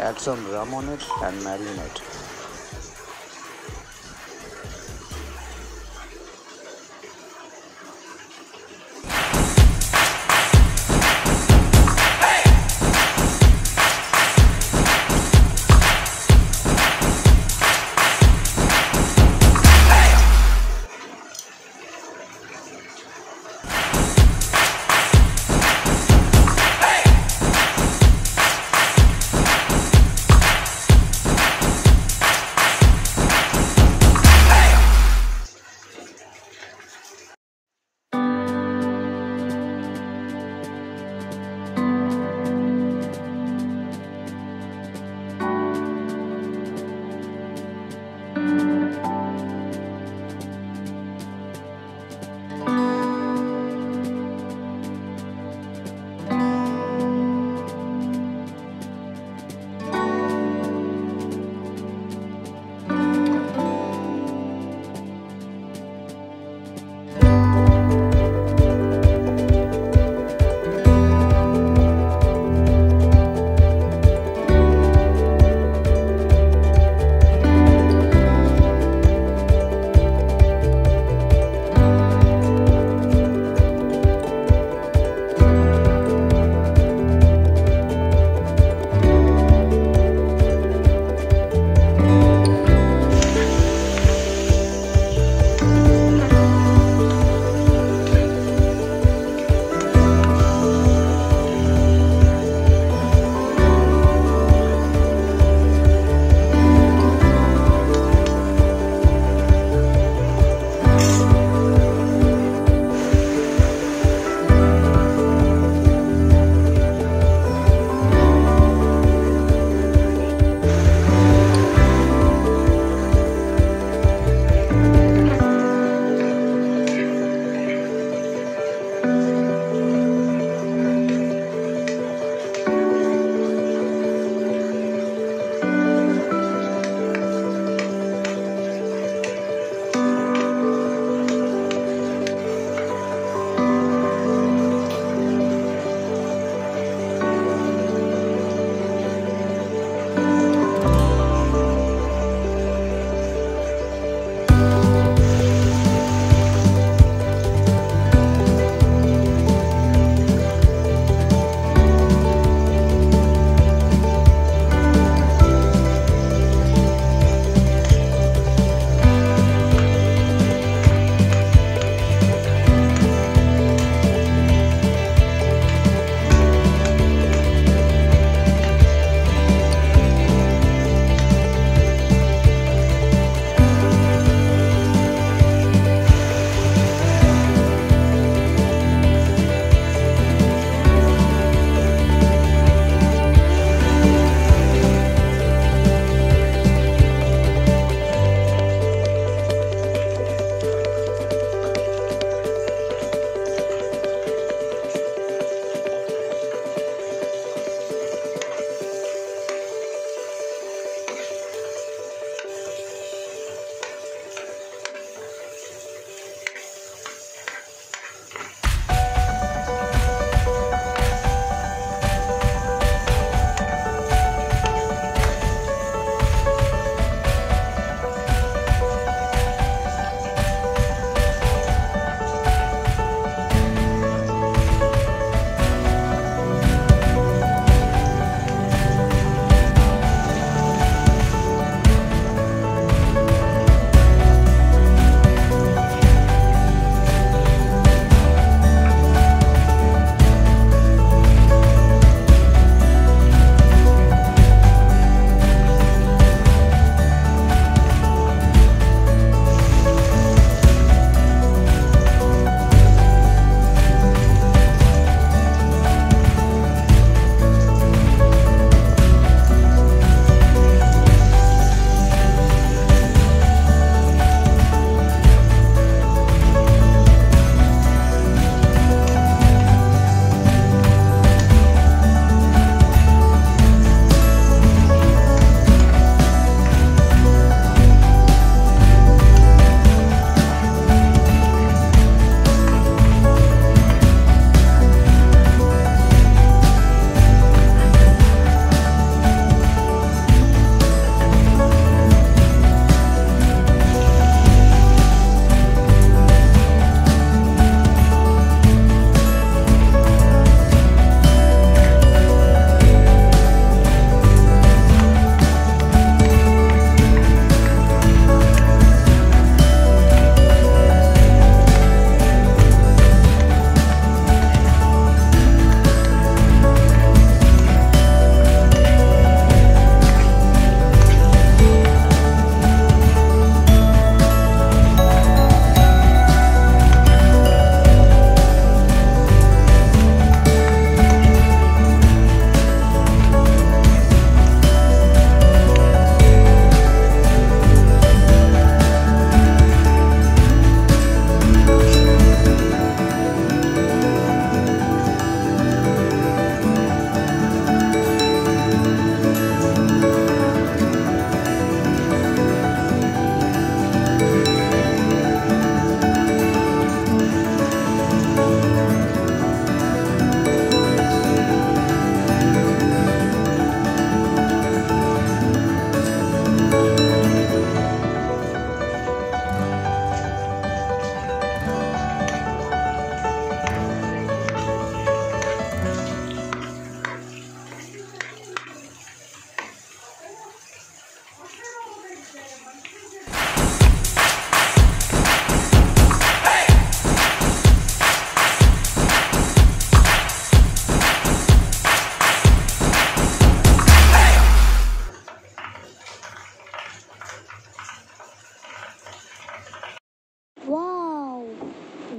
add some rum on it and marinate.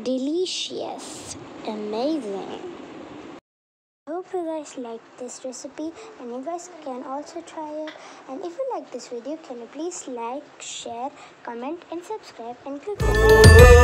delicious, amazing. I hope you guys liked this recipe and you guys can also try it. And if you like this video, can you please like, share, comment and subscribe and click on the bell.